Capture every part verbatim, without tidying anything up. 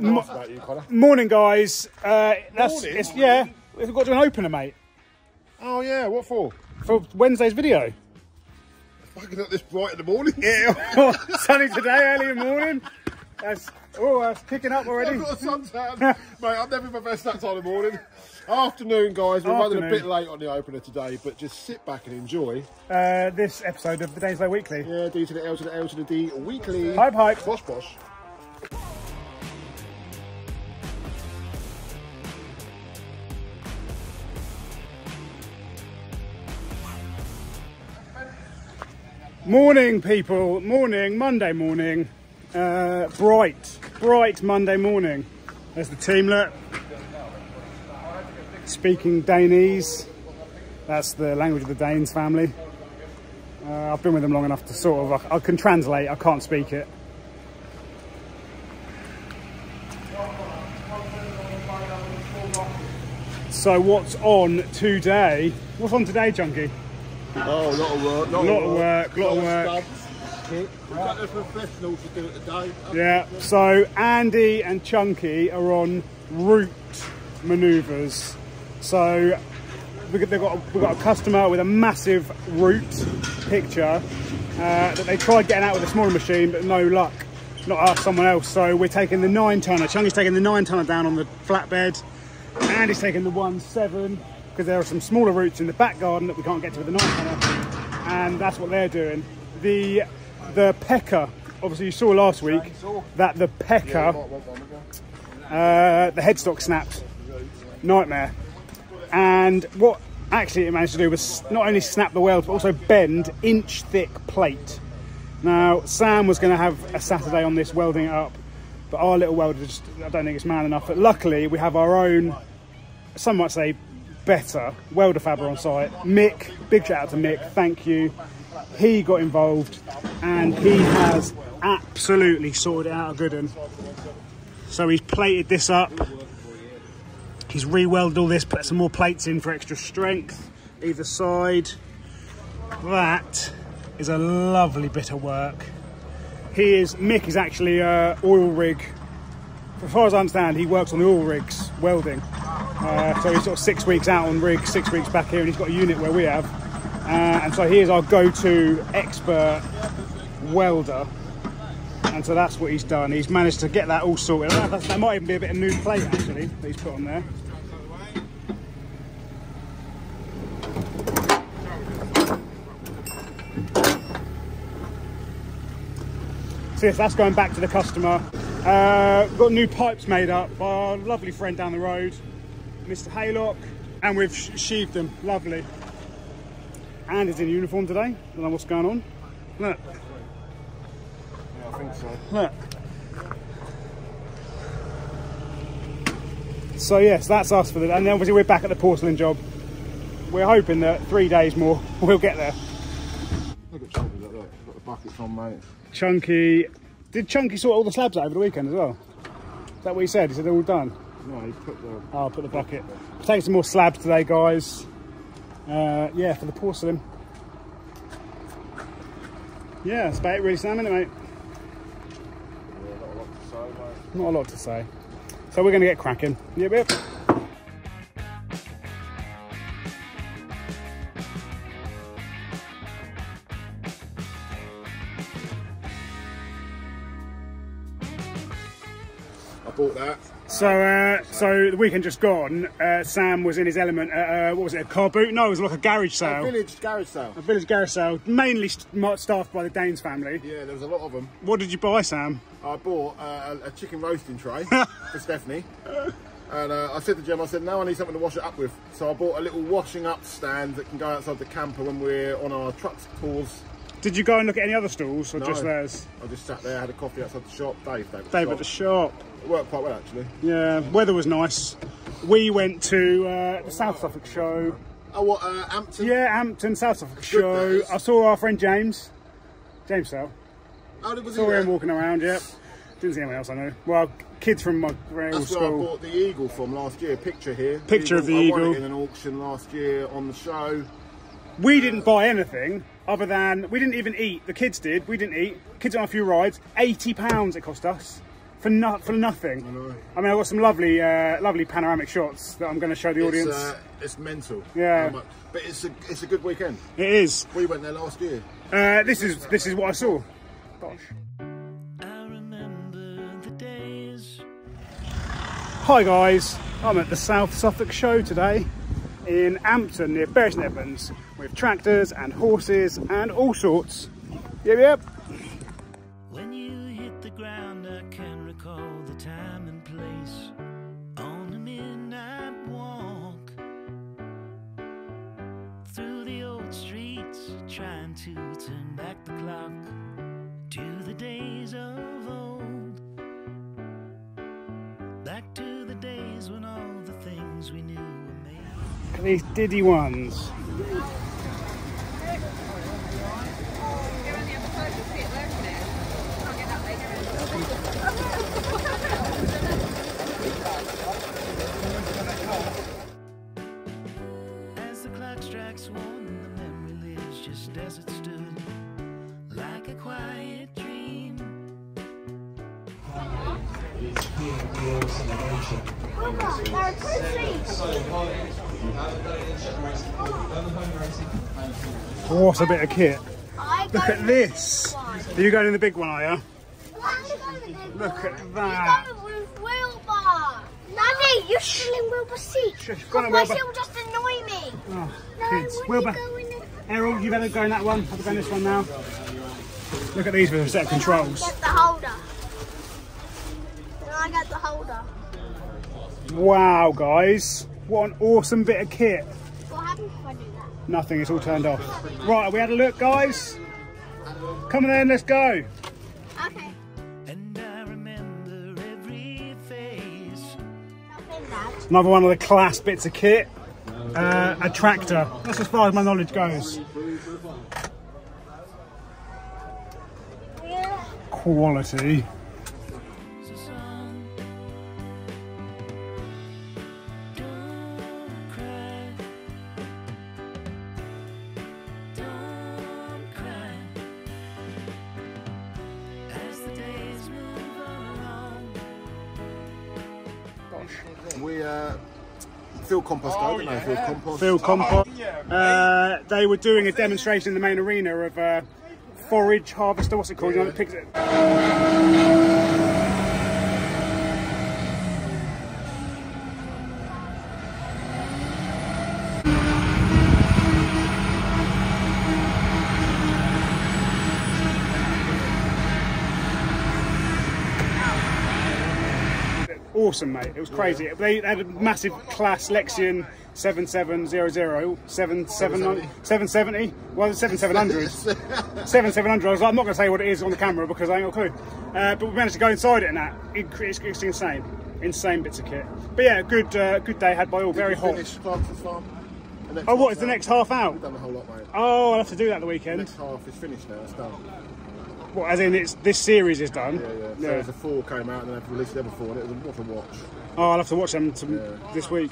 Mo about you, Connor. Morning, guys. Uh, that's, morning. It's, yeah, we've got to do an opener, mate. Oh, yeah, what for? For Wednesday's video. Fucking up this bright in the morning. Yeah, sunny today, early in the morning. That's, oh, that's kicking up already. I've got a suntan. Mate, I'm never my best that time of the morning. Afternoon, guys. We're Afternoon. running a bit late on the opener today, but just sit back and enjoy. Uh, this episode of the Daines-Lowe Weekly. Yeah, D to the L to the L to the D Weekly. Hype, hype. Bosh, bosh. Morning, people. Morning, Monday morning. Uh, bright, bright Monday morning. There's the team, look. Speaking Dainese. That's the language of the Daines family. Uh, I've been with them long enough to sort of... I, I can translate, I can't speak it. So what's on today? What's on today, Junkie? Oh, a lot of work, lot, lot of work, work, lot of work. We've got the professionals to do it today. Yeah, so Andy and Chunky are on route manoeuvres. So we've got, a, we've got a customer with a massive route picture uh, that they tried getting out with a smaller machine, but no luck. Not us, someone else. So we're taking the nine tonner. Chunky's taking the nine tonner down on the flatbed. Andy's taking the one seven. Because there are some smaller routes in the back garden that we can't get to with the nine tonner, and that's what they're doing. The the pecker, obviously you saw last week that the pecker, uh, the headstock snapped, nightmare. And what actually it managed to do was not only snap the weld, but also bend inch thick plate. Now Sam was going to have a Saturday on this welding it up, but our little welder just, I don't think it's man enough. But luckily we have our own, some might say, better welder fabber on site. Mick, big shout out to Mick, thank you. He got involved and he has absolutely sorted it out a good one. So he's plated this up, he's re-welded all this, put some more plates in for extra strength either side. That is a lovely bit of work. He is, Mick is actually a oil rig, as far as I understand, he works on the oil rigs welding. Uh, so he's sort of six weeks out on rig, six weeks back here, and he's got a unit where we have. Uh, and so he is our go-to expert welder. And so that's what he's done. He's managed to get that all sorted. That, that, that might even be a bit of new plate, actually, that he's put on there. So yes, that's going back to the customer. Uh, we've got new pipes made up by our lovely friend down the road, Mister Haylock, and we've sheathed them, lovely. And is in uniform today, I don't know what's going on. Look. Yeah, I think so. Look. So yes, that's us for the day. And then obviously we're back at the porcelain job. We're hoping that three days more, we'll get there. Look at Chunky, look, look. Got the buckets on, mate. Chunky, did Chunky sort all the slabs out over the weekend as well? Is that what he said? He said they're all done? No, he put the... Oh, I'll put the bucket. We're taking some more slabs today, guys. Uh, yeah, for the porcelain. Yeah, that's about it really, Sam, isn't it, mate? Yeah, not a lot to say, mate. Not a lot to say. So we're going to get cracking. Yep, yep. I bought that. So, uh, so the weekend just gone, uh, Sam was in his element at, uh, what was it, a car boot? No, it was like a garage sale. A village garage sale. A village garage sale, mainly st staffed by the Daines family. Yeah, there was a lot of them. What did you buy, Sam? I bought uh, a chicken roasting tray for Stephanie. And uh, I said to Jem, I said, now I need something to wash it up with. So I bought a little washing up stand that can go outside the camper when we're on our truck tours. Did you go and look at any other stalls or no, just theirs? I just sat there, had a coffee outside the shop. Dave, Dave, Dave at the shop. It worked quite well, actually. Yeah, weather was nice. We went to uh, the South Suffolk Show. Oh, what, uh, Ampton? Yeah, Ampton, South Suffolk Show. I saw our friend James. James Sell. Oh, was he Saw there? him walking around, yep. Didn't see anyone else I know. Well, kids from my grade school. That's where I bought the eagle from last year. Picture here. Picture eagle. of the I eagle. I won it in an auction last year on the show. We uh, didn't buy anything. Other than, we didn't even eat, the kids did, we didn't eat. Kids on a few rides, eighty pounds it cost us. for not for nothing. I know. I mean, I've got some lovely, uh, lovely panoramic shots that I'm going to show the it's, audience. Uh, it's mental. Yeah, but it's a it's a good weekend. It is. We went there last year. Uh, this is this is what I saw. Gosh. Hi guys, I'm at the South Suffolk Show today in Ampton near Bury St Edmunds with tractors and horses and all sorts. Yep, yep. When you hit the ground, I can recall the time and place on a midnight walk through the old streets, trying to turn back the clock to the days of old, back to the days when all the things we knew were made. Look at these diddy ones. What a bit of kit. Look at this. Are you going in the big one, are you? Look at that. Nanny, you're still in Wilbur's seat. Otherwise he'll just annoy me. Oh, kids. Wilbur, Errol, you better go in that one. Have a go in this one now. Look at these with a set of controls. Get the holder. I got the holder. Wow, guys, what an awesome bit of kit. What happens if I do that? Nothing, it's all turned off. Right, we had a look, guys. Come on then, let's go. Okay. And I remember every face. Another one of the class bits of kit. Uh, a tractor. That's as far as my knowledge goes. Yeah. Quality. We uh, field compost. Oh, I don't know. Yeah. Field compost. Field compost. Uh, they were doing a demonstration in the main arena of uh, forage harvester. What's it called? Yeah. You know, it picks it. Awesome, mate. It was crazy. They had a massive class Lexion seven seven zero zero, seven seven nine, seven seventy. Well, seven seven hundred. seven seven hundred. I was like, I'm not going to say what it is on the camera because I ain't got a clue. Uh, but we managed to go inside it and that. It, it's, it's insane. Insane bits of kit. But yeah, good uh, good day had by all. Did very hot. Oh, what is the next half out? We've done the whole lot, mate. Oh, I'll have to do that the weekend. The next half is finished now. It's done. Well, as in, it's this series is done. Yeah, yeah. So yeah. The four came out and they've released the other four, and it was worth a watch. Oh, I'll have to watch them to, yeah. This week.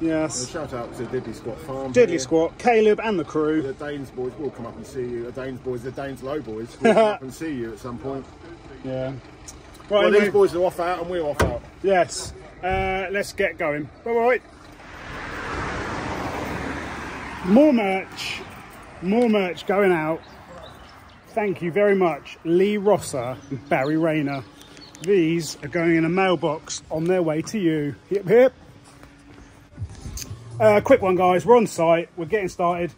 Yes. And shout out to Diddly Squat Farm. Diddly yeah. Squat, Caleb and the crew. The Daines boys will come up and see you. The Daines boys, the Daines-Lowe boys will come up and see you at some point. Yeah. Right, well, these boys are off out and we're off out. Yes. Uh, let's get going. All right. More merch. More merch going out. Thank you very much, Lee Rosser and Barry Rayner. These are going in a mailbox on their way to you. Yep, yep. Uh, quick one, guys. We're on site. We're getting started.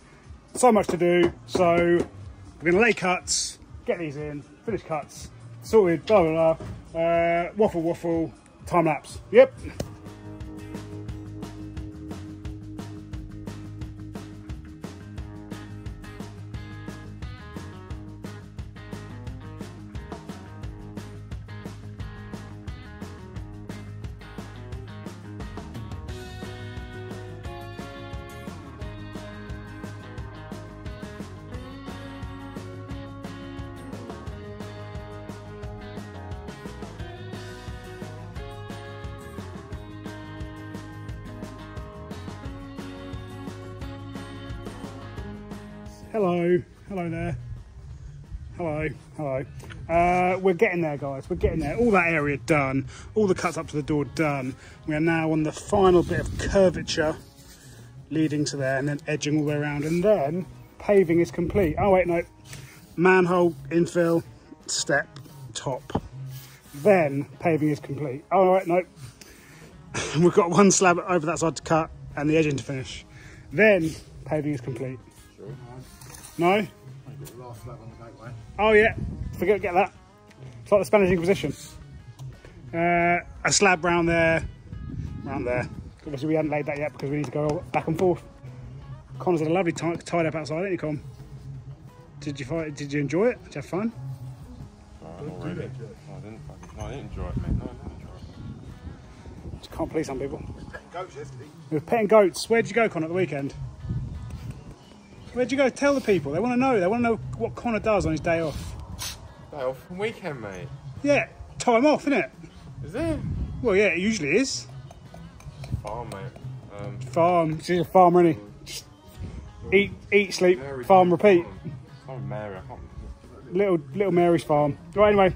So much to do. So we're going to lay cuts, get these in, finish cuts, sorted, blah, blah, blah. Uh, waffle, waffle, time lapse. Yep. Hello, hello there. Hello, hello. Uh, we're getting there, guys. We're getting there. All that area done. All the cuts up to the door done. We are now on the final bit of curvature leading to there, and then edging all the way around, and then paving is complete. Oh wait, no. Manhole, infill, step, top. Then paving is complete. Oh wait, no. We've got one slab over that side to cut and the edging to finish. Then paving is complete. Sure. No? The last slab on the gateway. Oh yeah, forget to get that. It's like the Spanish Inquisition. Uh, a slab round there, round there. Obviously we hadn't laid that yet because we need to go back and forth. Connor's had a lovely time tied up outside, didn't you, Con? Did you find? Did you enjoy it? Did you have fun? No, not really. Did no, I didn't. No, I didn't enjoy it, mate. No, I didn't enjoy it. Just can't please some people. We were petting goats yesterday. We were petting goats. Where'd you go, Connor, at the weekend? Where'd you go? Tell the people. They want to know. They want to know what Connor does on his day off. Day off and weekend, mate. Yeah, time off, innit? Is it? Well, yeah, it usually is. Farm, mate. Um, farm. She's a farmer, isn't he? Just eat, eat, sleep, Mary farm, repeat. Oh, Mary. I can't little, little Mary's farm. Right, anyway.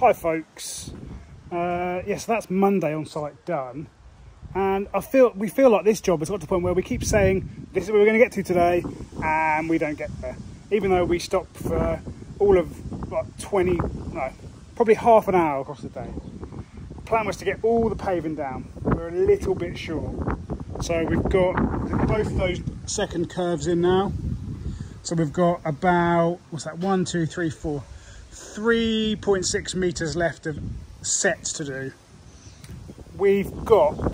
Hi folks, uh, yes yeah, so that's Monday on site done, and I feel we feel like this job has got to the point where we keep saying this is what we're going to get to today and we don't get there, even though we stop for all of like twenty, no, probably half an hour across the day. The plan was to get all the paving down, we're a little bit short, so we've got both those second curves in now, so we've got about, what's that, one, two, three, four, three point six metres left of sets to do. We've got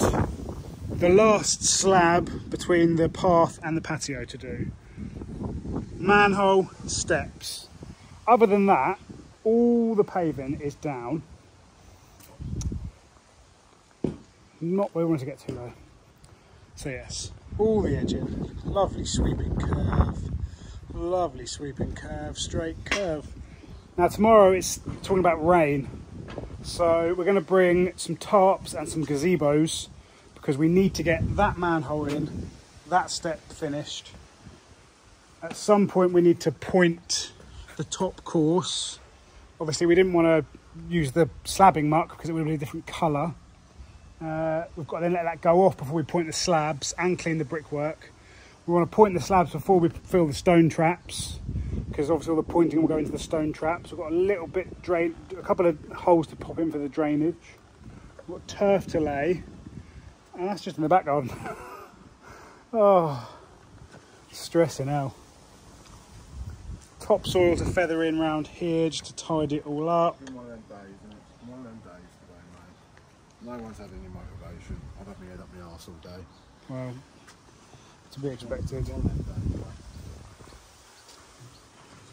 the last slab between the path and the patio to do. Manhole, steps. Other than that, all the paving is down. Not where we want to get to though. So yes, all the edging. Lovely sweeping curve. Lovely sweeping curve, straight curve. Now tomorrow it's talking about rain, so we're going to bring some tarps and some gazebos because we need to get that manhole in, that step finished. At some point we need to point the top course. Obviously we didn't want to use the slabbing muck because it would be a different colour. Uh, we've got to then let that go off before we point the slabs and clean the brickwork. We want to point the slabs before we fill the stone traps, because obviously all the pointing will go into the stone traps. We've got a little bit drain, a couple of holes to pop in for the drainage. We've got turf to lay, and that's just in the back garden. Oh, stressing out. Topsoil to feather in round here just to tidy it all up. It's been one of them days, isn't it? One of them days today, mate. No one's had any motivation. I've had my head up my arse all day. Well, to be expected. One of them days, mate.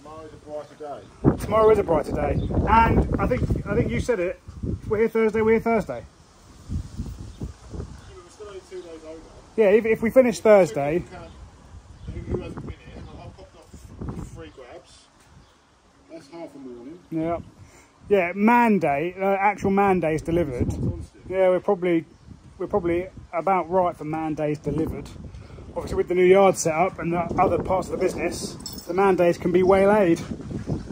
Tomorrow is a brighter day. Tomorrow is a brighter day, and I think I think you said it. We're here Thursday. We're here Thursday. Yeah, if, if we finish if Thursday. Who has been here? I've popped off three grabs. That's half a morning. Yeah, yeah. Man day, uh, actual man day is delivered. Yeah, we're probably we're probably about right for man days delivered. Obviously, with the new yard set up and the other parts of the business, the man days can be waylaid.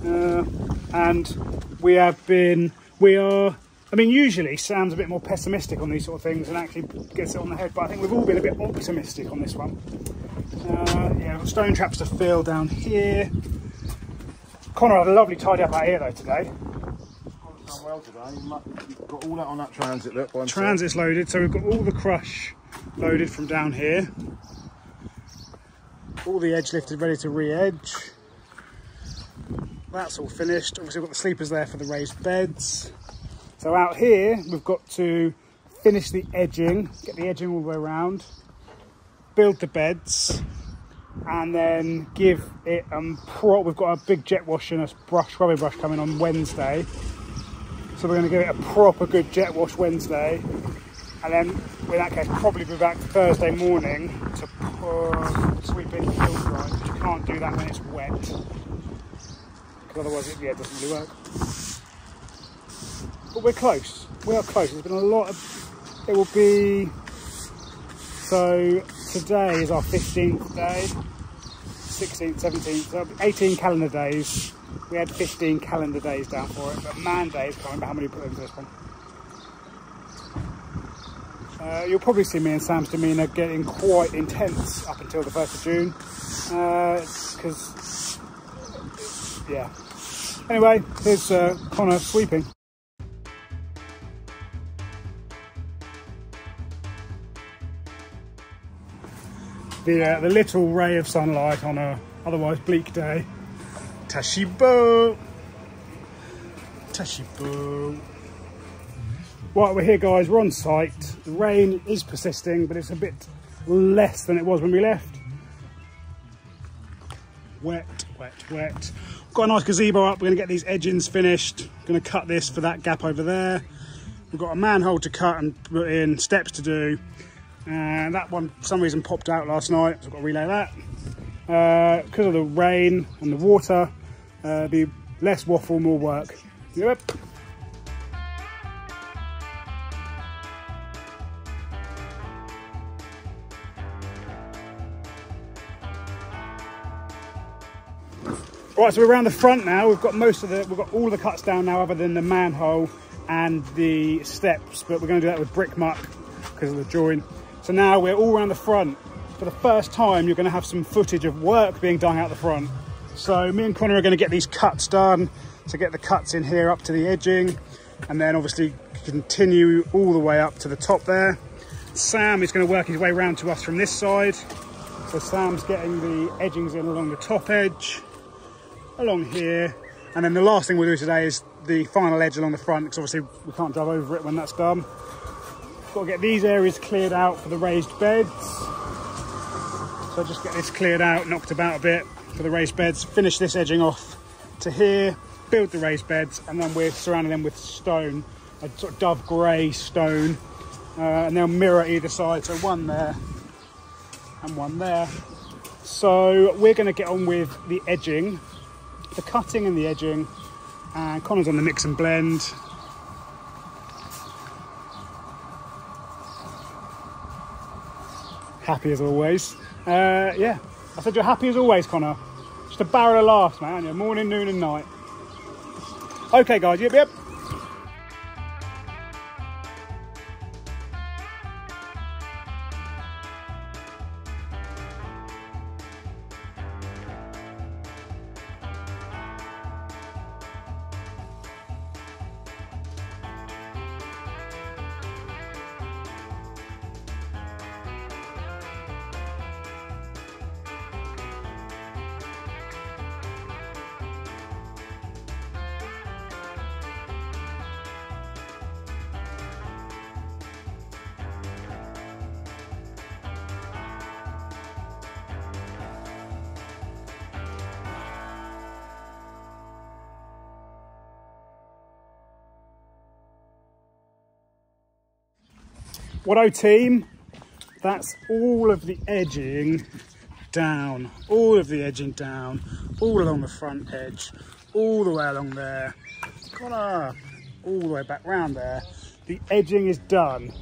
Uh, and we have been, we are, I mean, usually Sam's a bit more pessimistic on these sort of things and actually gets it on the head, but I think we've all been a bit optimistic on this one. Uh, yeah, we've got stone traps to fill down here. Connor had a lovely tidy up out here, though, today. Connor's done well today. We've got all that on that transit, look. One Transit's two. Loaded, so we've got all the crush loaded from down here. All the edge lifted, ready to re-edge. that's all finished. Obviously we've got the sleepers there for the raised beds. So out here we've got to finish the edging, get the edging all the way around, build the beds, and then give it um prop. We've got a big jet wash and a brush, rubber brush coming on Wednesday, so we're going to give it a proper good jet wash Wednesday, and then in that case probably be back Thursday morning to pour, sweep in the field dry. You can't do that when it's wet, because otherwise it, yeah, it doesn't really work. But we're close, we are close. There's been a lot of, it will be, so today is our fifteenth day, sixteenth, seventeenth, so eighteen calendar days. We had fifteen calendar days down for it, but man days, can't remember how many put into this one. Uh, you'll probably see me and Sam's demeanour getting quite intense up until the first of June, because, uh, yeah. Anyway, here's uh, Connor sweeping. The, uh, the little ray of sunlight on a otherwise bleak day. Tashibo! Tashibo! Right, we're here guys, we're on site. The rain is persisting, but it's a bit less than it was when we left. Wet, wet, wet. Got a nice gazebo up, we're going to get these edgings finished. Going to cut this for that gap over there. We've got a manhole to cut and put in, steps to do. And uh, that one for some reason popped out last night, so I've got to relay that. Uh, because of the rain and the water, uh, be less waffle, more work. Yep. Right, so we're around the front now. We've got most of the, we've got all the cuts down now, other than the manhole and the steps. But we're going to do that with brick muck because of the join. So now we're all around the front. For the first time, you're going to have some footage of work being done out the front. So me and Connor are going to get these cuts done, to get the cuts in here up to the edging, and then obviously continue all the way up to the top there. Sam is going to work his way round to us from this side. So Sam's getting the edgings in along the top edge, along here. And then the last thing we'll do today is the final edge along the front, because obviously we can't drive over it when that's done. Got to get these areas cleared out for the raised beds. So just get this cleared out, knocked about a bit for the raised beds, finish this edging off to here, build the raised beds, and then we're surrounding them with stone, a sort of dove grey stone, uh, and they'll mirror either side, so one there and one there. So we're going to get on with the edging, the cutting and the edging, and Connor's on the mix and blend. Happy as always. Uh, yeah, I said you're happy as always, Connor. Just a barrel of laughs, man. You're morning, noon, and night. Okay, guys. Yep, yep. What-o team, that's all of the edging down, all of the edging down, all along the front edge, all the way along there, Connor, all the way back round there. The edging is done.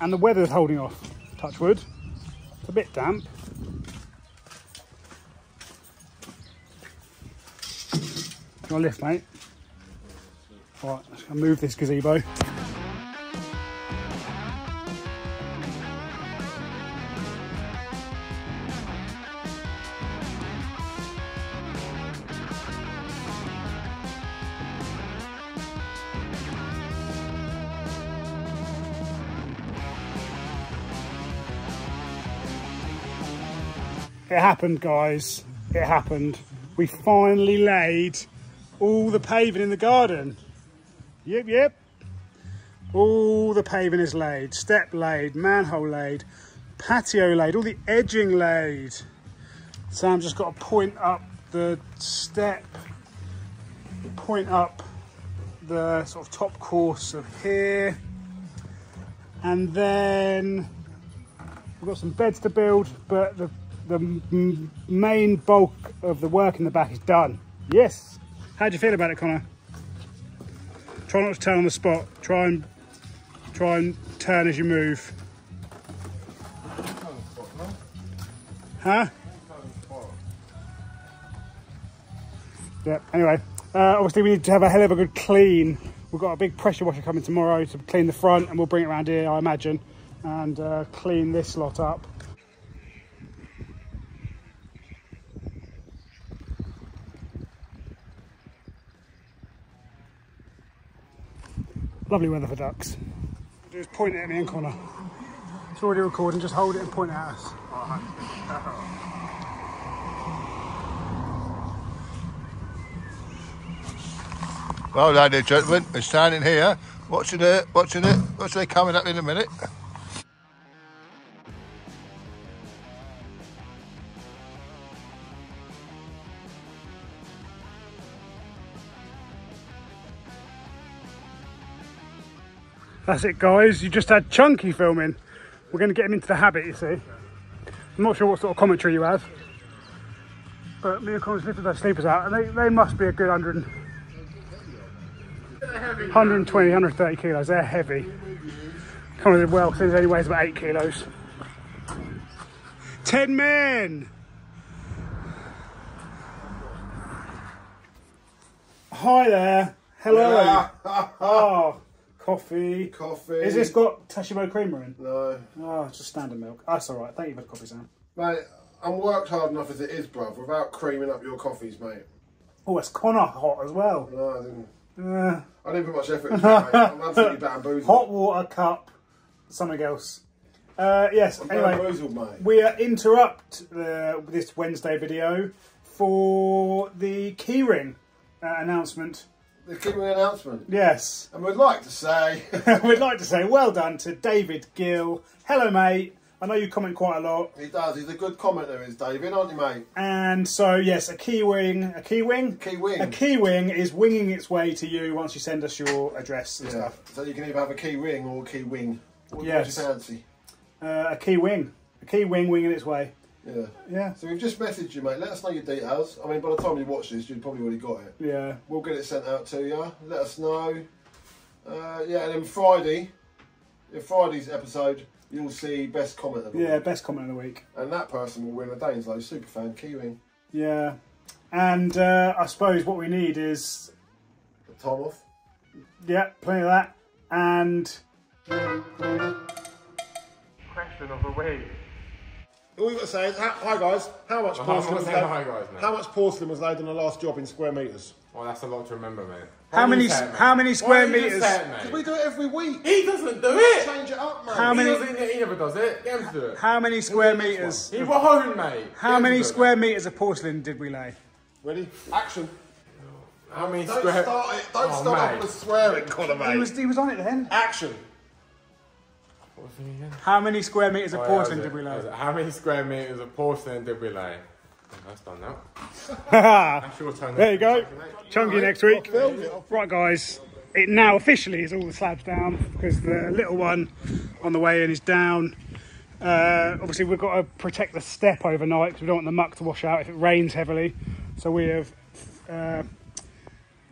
And the weather's holding off, touch wood. It's a bit damp. Do you want a lift, mate? Right, I'll move this gazebo. It happened, guys. It happened. We finally laid all the paving in the garden. Yep, yep. All the paving is laid. Step laid, manhole laid, patio laid, all the edging laid. Sam just got to point up the step, point up the sort of top course of here. And then we've got some beds to build, but the, the main bulk of the work in the back is done. Yes. How do you feel about it, Connor? Try not to turn on the spot. Try and try and turn as you move. Huh? Yeah. Anyway, uh, obviously we need to have a hell of a good clean. We've got a big pressure washer coming tomorrow to clean the front, and we'll bring it around here, I imagine, and uh, clean this lot up. Lovely weather for ducks. Just point it at me and Connor. It's already recording, just hold it and point it at us. Well, ladies and gentlemen, we're standing here, watching it, watching it, watching it coming up in a minute. That's it, guys. You just had Chunky filming. We're going to get him into the habit, you see. I'm not sure what sort of commentary you have, but me and Connor's lifted those sleepers out, and they, they must be a good one hundred, one twenty, one thirty kilos. They're heavy. Connor did well, because he only weighs about eight kilos. Ten men! Hi there. Hello. Oh. Coffee. Coffee. Has this got Tashimo creamer in? No. Oh, it's just standard milk. That's all right. Thank you for the coffee, Sam. Mate, I'm worked hard enough as it is, bruv, without creaming up your coffees, mate. Oh, it's Connor hot as well. No, I didn't. Uh, I didn't put much effort into it, mate. I'm absolutely bamboozled. Hot water cup, something else. Uh, yes, I'm anyway. Bamboozled, mate. We uh, interrupt uh, this Wednesday video for the keyring uh, announcement. The keyring announcement. Yes. And we'd like to say... we'd like to say well done to David Gill. Hello, mate. I know you comment quite a lot. He does. He's a good commenter, is David, aren't you, mate? And so, yes, a keyring... A keyring? Keyring. A keyring is winging its way to you once you send us your address and yeah. stuff. So you can either have a keyring or a keywing. What yes. do you fancy? Uh, a keywing. A keywing winging its way. Yeah. Yeah. So we've just messaged you, mate. Let us know your details. I mean, by the time you watch this, you've probably already got it. Yeah. We'll get it sent out to you. Let us know. Uh, yeah, and then Friday, in Friday's episode, you'll see best comment of the yeah, week. Yeah, best comment of the week. And that person will win a Daines-Lowe Superfan Keyring. Yeah. And uh, I suppose what we need is... A time off. Yeah, plenty of that. And... Question of the week. All we've got to say is, hi guys, how much, well, porcelain, was laid, hi guys, how much porcelain was laid on the last job in square metres? Oh, that's a lot to remember, mate. How, how many it, How many square metres? Because we do it every week. He doesn't do it! Change it up, mate. How many, he, doesn't, he never does it. He doesn't do it. How many square metres? He was home, mate. How many square metres of porcelain did we lay? Ready? Action. How many Don't square... start it. Don't oh, start off with swearing, Connor, mate. He was, he was on it then. Action. How many square metres of oh, porcelain yeah, did we lay? How many square metres of porcelain did we lay? That's done now. That there you go. Chunky right. next week. Right, guys. It now officially is all the slabs down because the little one on the way in is down. Uh, obviously, we've got to protect the step overnight because we don't want the muck to wash out if it rains heavily. So we have uh,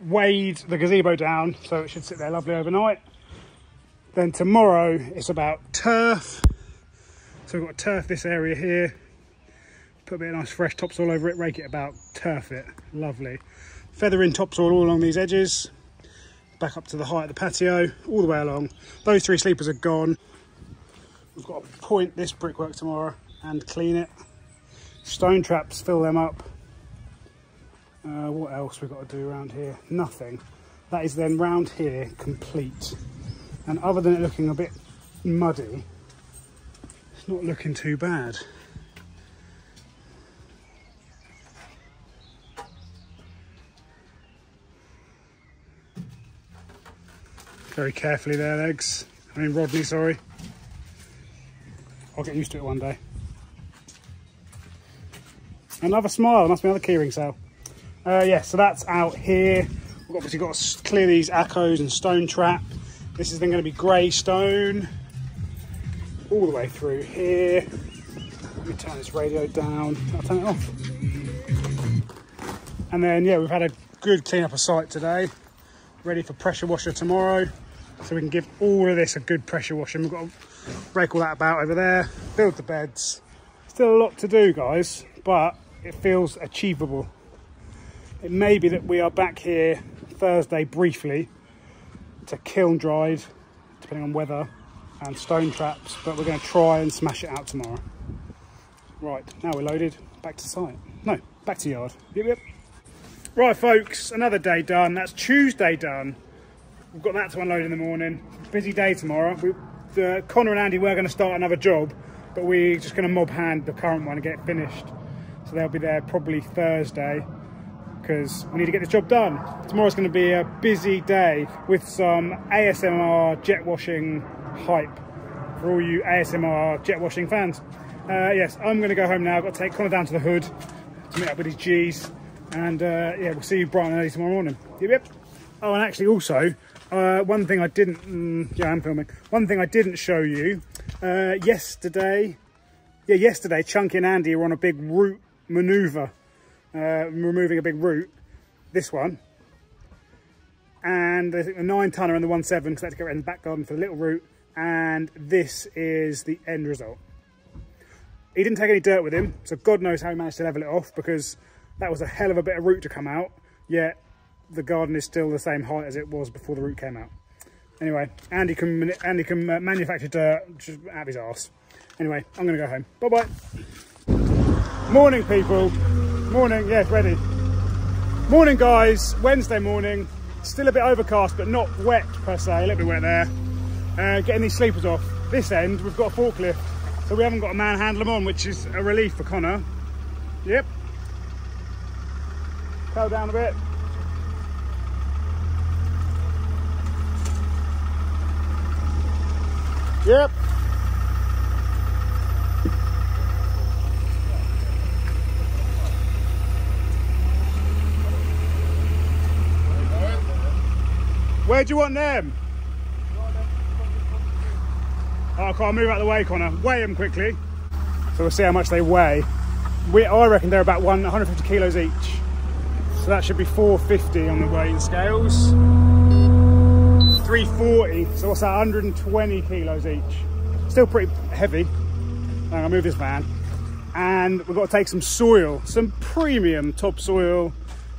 weighed the gazebo down so it should sit there lovely overnight. Then tomorrow it's about turf, so we've got to turf this area here, put a bit of nice fresh topsoil over it, rake it about, turf it, lovely. Feather in topsoil all along these edges, back up to the height of the patio, all the way along. Those three sleepers are gone. We've got to point this brickwork tomorrow and clean it. Stone traps, fill them up. Uh, what else we've got to do around here? Nothing. That is then round here, complete. And other than it looking a bit muddy, it's not looking too bad. Very carefully there, legs. I mean, Rodney, sorry. I'll get used to it one day. Another smile, must be another keyring sale. Uh, yeah, so that's out here. We've obviously got to clear these Accos and stone trap. This is then going to be grey stone all the way through here. Let me turn this radio down. I'll turn it off. And then, yeah, we've had a good clean up of site today. Ready for pressure washer tomorrow. So we can give all of this a good pressure washing. We've got to rake all that about over there, build the beds. Still a lot to do, guys, but it feels achievable. It may be that we are back here Thursday briefly to kiln drive, depending on weather, and stone traps, but we're going to try and smash it out tomorrow. Right, now we're loaded, back to site. No, back to yard. Yep, yep. Right, folks, another day done. That's Tuesday done. We've got that to unload in the morning. Busy day tomorrow. We, the, Connor and Andy were going to start another job, but we're just going to mob hand the current one and get it finished. So they'll be there probably Thursday because we need to get this job done. Tomorrow's going to be a busy day with some A S M R jet washing hype for all you A S M R jet washing fans. Uh, yes, I'm going to go home now. I've got to take Connor down to the hood to meet up with his G's. And uh, yeah, we'll see you bright and early tomorrow morning. Yep, yep. Oh, and actually also, uh, one thing I didn't, mm, yeah, I'm filming. One thing I didn't show you, uh, yesterday, yeah, yesterday, Chunky and Andy were on a big root maneuver, uh, removing a big root, this one. And I think the nine tonner and the one seven, because I had to get rid of the back garden for the little root. And this is the end result. He didn't take any dirt with him, so God knows how he managed to level it off, because that was a hell of a bit of root to come out, yet the garden is still the same height as it was before the root came out. Anyway, Andy can Andy can manufacture dirt just out of his arse. Anyway, I'm going to go home. Bye-bye. Morning, people. Morning. Yeah, it's ready. Morning, guys. Wednesday morning. Still a bit overcast, but not wet, per se. A little bit wet there. Uh, getting these sleepers off. This end, we've got a forklift, so we haven't got a manhandler on, which is a relief for Connor. Yep. Tail down a bit. Yep. Where do you want them? Oh, can't move out of the way, Connor. Weigh them quickly. So we'll see how much they weigh. We, I reckon they're about one hundred fifty kilos each. So that should be four fifty on the weighing scales. three forty, so what's that, one hundred twenty kilos each. Still pretty heavy. I'm gonna move this van. And we've got to take some soil, some premium topsoil.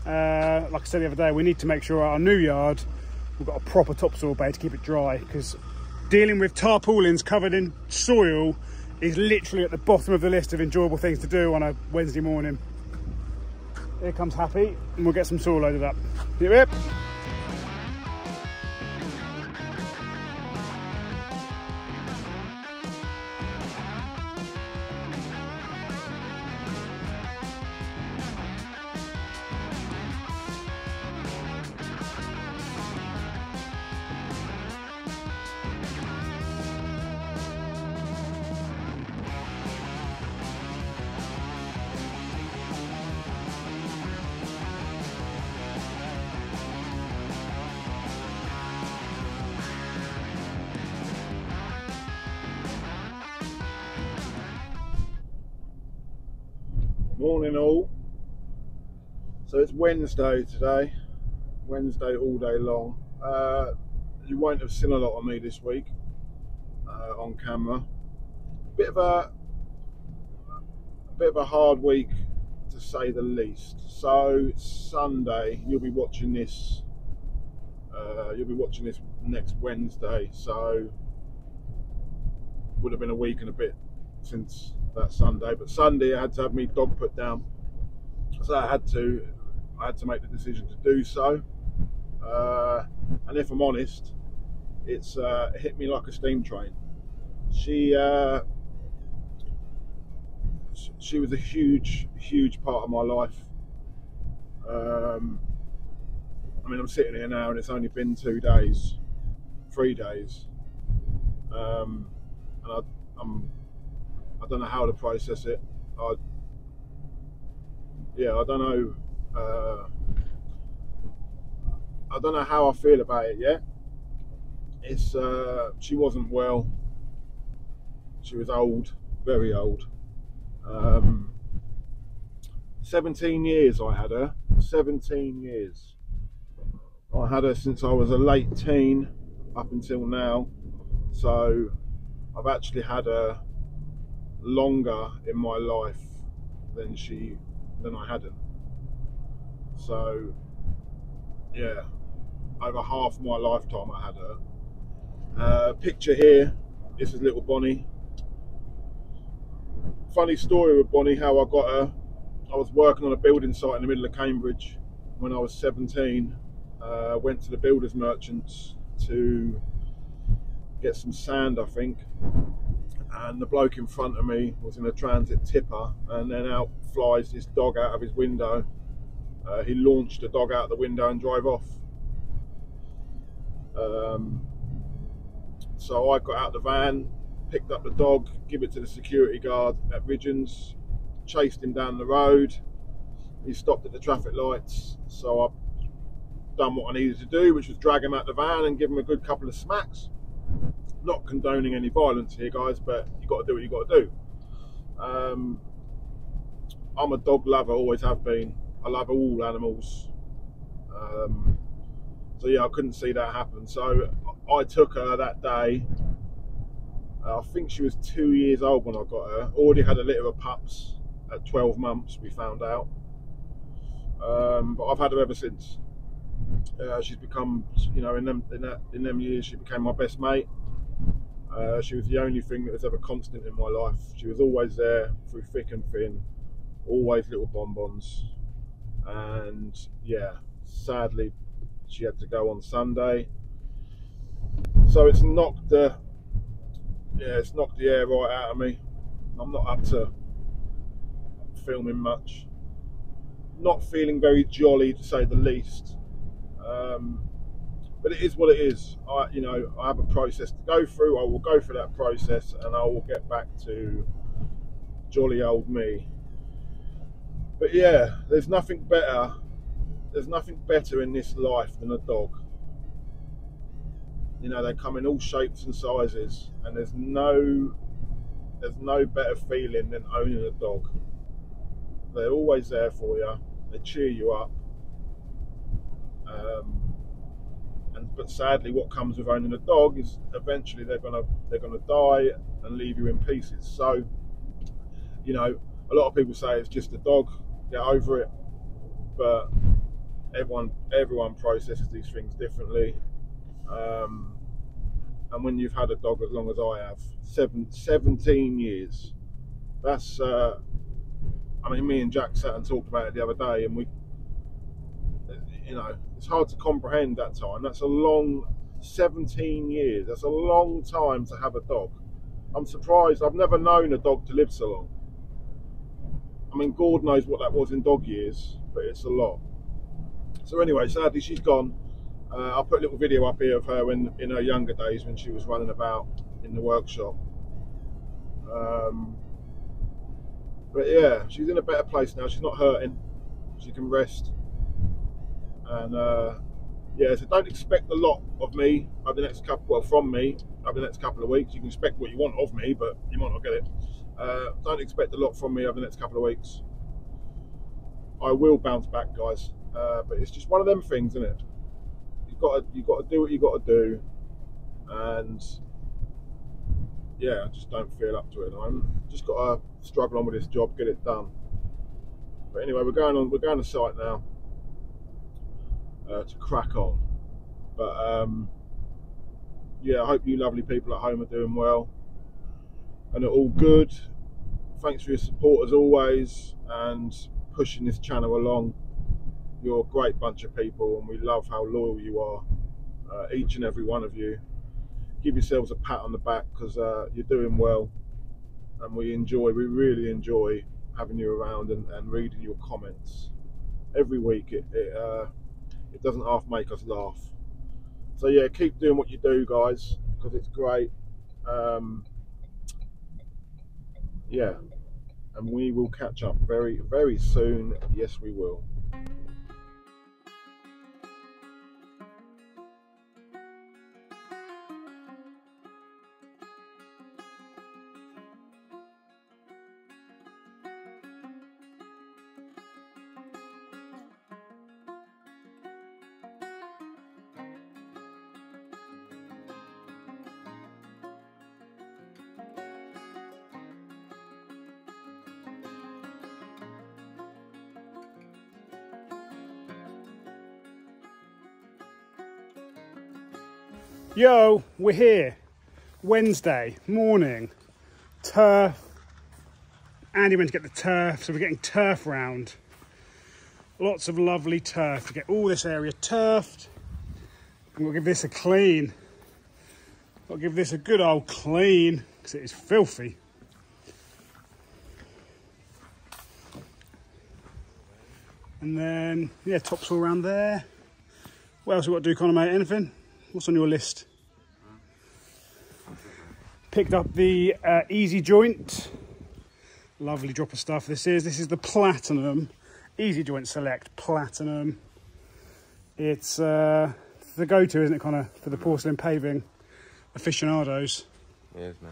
Uh, like I said the other day, we need to make sure our new yard, we've got a proper topsoil bay to keep it dry, because dealing with tarpaulins covered in soil is literally at the bottom of the list of enjoyable things to do on a Wednesday morning. Here comes Happy, and we'll get some soil loaded up. Yep, yep. Morning all. So it's Wednesday today, Wednesday all day long. Uh, you won't have seen a lot of me this week uh, on camera. Bit of a, a bit of a hard week to say the least. So Sunday, you'll be watching this. Uh, you'll be watching this next Wednesday. So would have been a week and a bit since that Sunday, but Sunday I had to have my dog put down, so I had to I had to make the decision to do so, uh, and if I'm honest, it's uh, hit me like a steam train. She uh, she was a huge huge part of my life. um, I mean, I'm sitting here now and it's only been two days three days. Um, and I, I'm, I don't know how to process it. I, yeah, I don't know. Uh, I don't know how I feel about it yet. It's uh, she wasn't well. She was old, very old. Um, seventeen years I had her. seventeen years. I had her since I was a late teen up until now. So I've actually had her longer in my life than she than I hadn't. So yeah, over half my lifetime I had her. Uh, picture here. This is little Bonnie. Funny story with Bonnie, how I got her. I was working on a building site in the middle of Cambridge when I was seventeen. Uh, went to the builders merchants to get some sand, I think, and the bloke in front of me was in a transit tipper, and then out flies this dog out of his window. Uh, he launched the dog out the window and drove off. Um, so I got out the van, picked up the dog, give it to the security guard at Ridgeon's, chased him down the road. He stopped at the traffic lights, so I done what I needed to do, which was drag him out the van and give him a good couple of smacks. Not condoning any violence here, guys, but you got to do what you got to do. Um, I'm a dog lover, always have been. I love all animals. Um, so yeah, I couldn't see that happen. So I took her that day. I think she was two years old when I got her. Already had a litter of pups at twelve months, we found out. Um, but I've had her ever since. Uh, she's become, you know, in them in that in them years, she became my best mate. Uh, she was the only thing that was ever constant in my life. She was always there through thick and thin, always little bonbons. And yeah, sadly, she had to go on Sunday. So it's knocked the yeah, it's knocked the air right out of me. I'm not up to filming much. Not feeling very jolly, to say the least. Um, but it is what it is. I, you know, I have a process to go through. I will go through that process, and I will get back to jolly old me. But yeah, there's nothing better. There's nothing better in this life than a dog. You know, they come in all shapes and sizes, and there's no, there's no better feeling than owning a dog. They're always there for you. They cheer you up. Um, and but sadly, what comes with owning a dog is eventually they're gonna they're gonna die and leave you in pieces. So, you know, a lot of people say it's just a dog, get over it. But everyone everyone processes these things differently. Um, and when you've had a dog as long as I have, seven, seventeen years, that's. Uh, I mean, me and Jack sat and talked about it the other day, and we. You know, it's hard to comprehend that time. That's a long seventeen years. That's a long time to have a dog. I'm surprised. I've never known a dog to live so long. I mean, God knows what that was in dog years, but it's a lot. So anyway, sadly she's gone. Uh, I'll put a little video up here of her when, in her younger days when she was running about in the workshop. Um, but yeah, she's in a better place now. She's not hurting. She can rest. And uh, yeah, so don't expect a lot of me over the next couple, well, from me over the next couple of weeks. You can expect what you want of me, but you might not get it. Uh, don't expect a lot from me over the next couple of weeks. I will bounce back, guys. Uh, but it's just one of them things, isn't it? You've got to, you've got to do what you've got to do. And yeah, I just don't feel up to it. I'm just got to struggle on with this job, get it done. But anyway, we're going on. We're going to site now. Uh, to crack on, but um, yeah, I hope you lovely people at home are doing well and are all good. Thanks for your support as always and pushing this channel along. You're a great bunch of people, and we love how loyal you are, uh, each and every one of you. Give yourselves a pat on the back, because uh, you're doing well, and we enjoy, we really enjoy having you around and, and reading your comments every week. It, it uh, It doesn't half make us laugh. So yeah, keep doing what you do, guys, because it's great. Um, yeah, and we will catch up very, very soon. Yes, we will. Yo, we're here, Wednesday morning, turf. Andy went to get the turf, so we're getting turf round. Lots of lovely turf to get all this area turfed. And we'll give this a clean. I'll give this a good old clean, because it is filthy. And then, yeah, topsoil around there. What else have we got to do, Connor, mate? Anything? What's on your list? Picked up the uh, Easy Joint. Lovely drop of stuff this is. This is the Platinum. Easy Joint Select Platinum. It's uh, the go-to, isn't it, Connor? For the porcelain paving aficionados. It is, mate.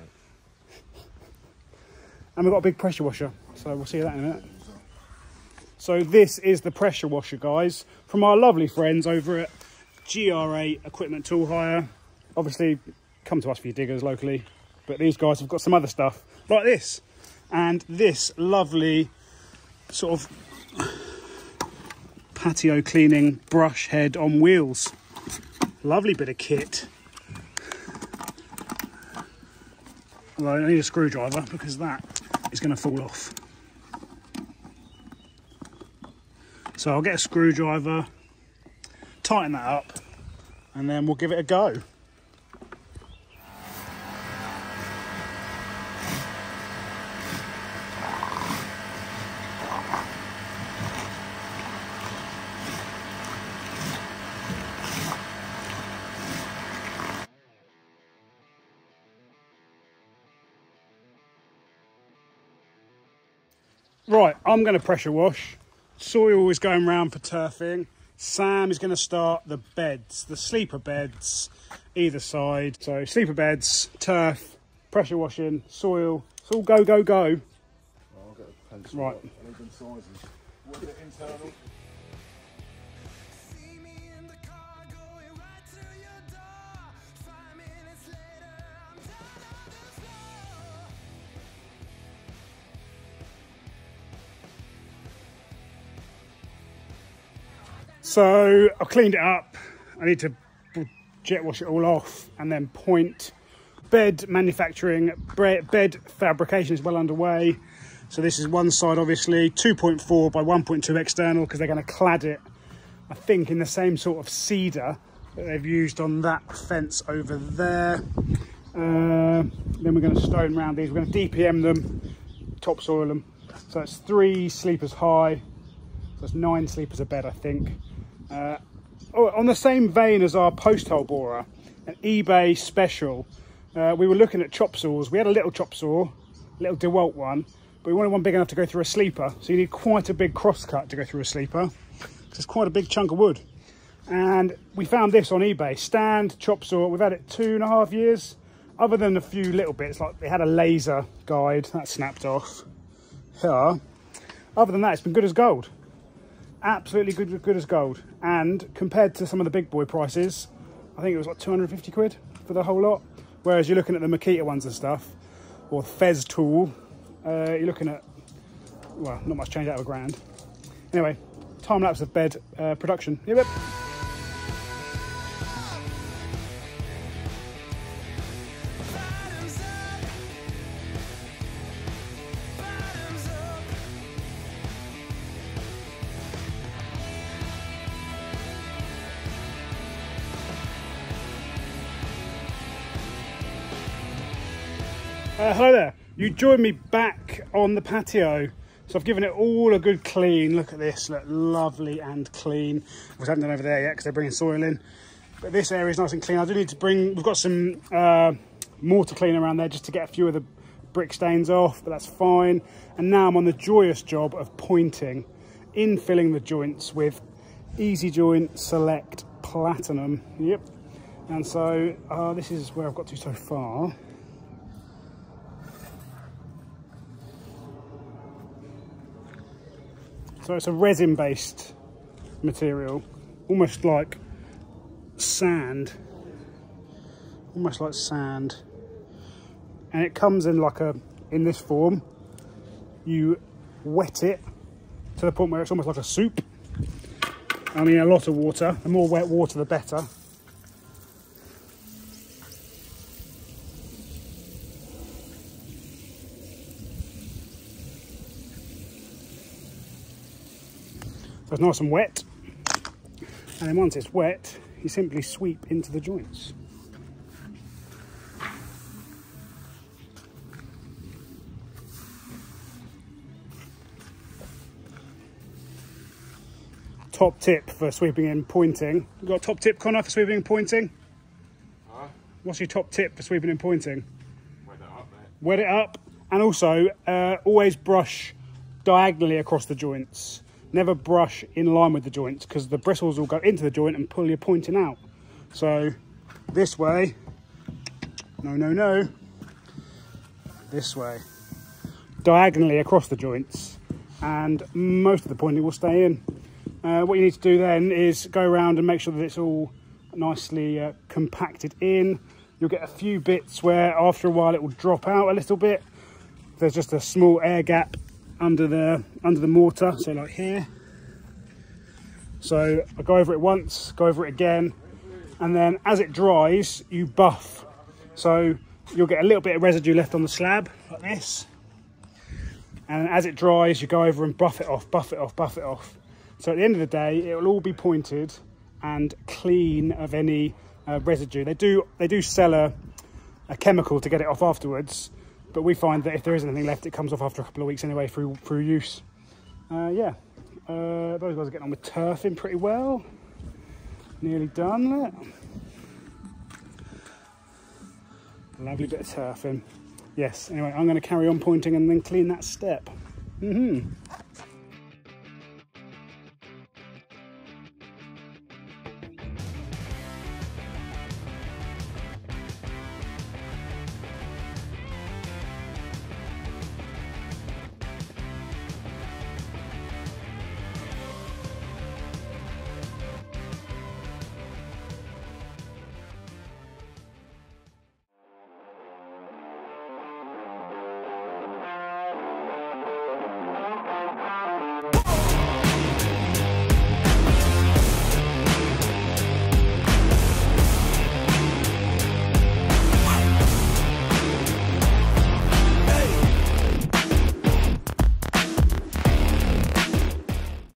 And we've got a big pressure washer. So we'll see that in a minute. So this is the pressure washer, guys. From our lovely friends over at G R A Equipment Tool Hire. Obviously, come to us for your diggers locally, but these guys have got some other stuff like this, and this lovely sort of patio cleaning brush head on wheels. Lovely bit of kit. Although I need a screwdriver because that is going to fall off. So I'll get a screwdriver, tighten that up, and then we'll give it a go. Right, I'm going to pressure wash. Soil is going round for turfing. Sam is going to start the beds, the sleeper beds, either side. So sleeper beds, turf, pressure washing, soil. It's all go, go, go. Oh, I'll get a pencil. Right. And even sizes. What is it, internal? So I've cleaned it up. I need to jet wash it all off and then point. Bed manufacturing, bed fabrication is well underway. So this is one side, obviously, two point four by one point two external, because they're going to clad it, I think, in the same sort of cedar that they've used on that fence over there. Uh, then we're going to stone round these. We're going to D P M them, topsoil them. So it's three sleepers high. So it's nine sleepers a bed, I think. Uh, oh, on the same vein as our post hole borer, an eBay special, uh, we were looking at chop saws. We had a little chop saw, little DeWalt one, but we wanted one big enough to go through a sleeper. So you need quite a big cross cut to go through a sleeper, because it's quite a big chunk of wood. And we found this on eBay, stand chop saw. We've had it two and a half years, other than a few little bits, like they had a laser guide that snapped off. Yeah. Other than that, it's been good as gold. Absolutely good, good as gold. And compared to some of the big boy prices, I think it was like two hundred and fifty quid for the whole lot. Whereas you're looking at the Makita ones and stuff, or Festool, uh, you're looking at, well, not much change out of a grand. Anyway, time lapse of bed uh, production. Yep, yep. Uh, hello there, you joined me back on the patio. So I've given it all a good clean. Look at this, look lovely and clean. I haven't done over there yet because they're bringing soil in. But this area is nice and clean. I do need to bring, we've got some uh, mortar clean around there just to get a few of the brick stains off, but that's fine. And now I'm on the joyous job of pointing, infilling the joints with Easy Joint Select Platinum. Yep. And so uh, this is where I've got to so far. So it's a resin-based material, almost like sand, almost like sand. And it comes in like a, in this form. You wet it to the point where it's almost like a soup. I mean, a lot of water. The more wet water, the better. So it's nice and wet, and then once it's wet, you simply sweep into the joints. Top tip for sweeping in pointing. You got a top tip, Connor, for sweeping and pointing? Huh? What's your top tip for sweeping and pointing? Wet it up, mate. Wet it up, and also uh, always brush diagonally across the joints. Never brush in line with the joints, because the bristles will go into the joint and pull your pointing out. So this way, no, no, no, this way, diagonally across the joints, and most of the pointing will stay in. Uh, what you need to do then is go around and make sure that it's all nicely uh, compacted in. You'll get a few bits where after a while it will drop out a little bit. There's just a small air gap under the under the mortar, so like here. So I go over it once, go over it again, and then as it dries you buff, so you'll get a little bit of residue left on the slab like this, and as it dries you go over and buff it off, buff it off, buff it off. So at the end of the day it will all be pointed and clean of any uh, residue. They do they do sell a, a chemical to get it off afterwards, but we find that if there is anything left, it comes off after a couple of weeks anyway through, through use. Uh, yeah, uh, those guys are getting on with turfing pretty well. Nearly done, look. Lovely bit of turfing. Yes, anyway, I'm going to carry on pointing and then clean that step. Mm-hmm.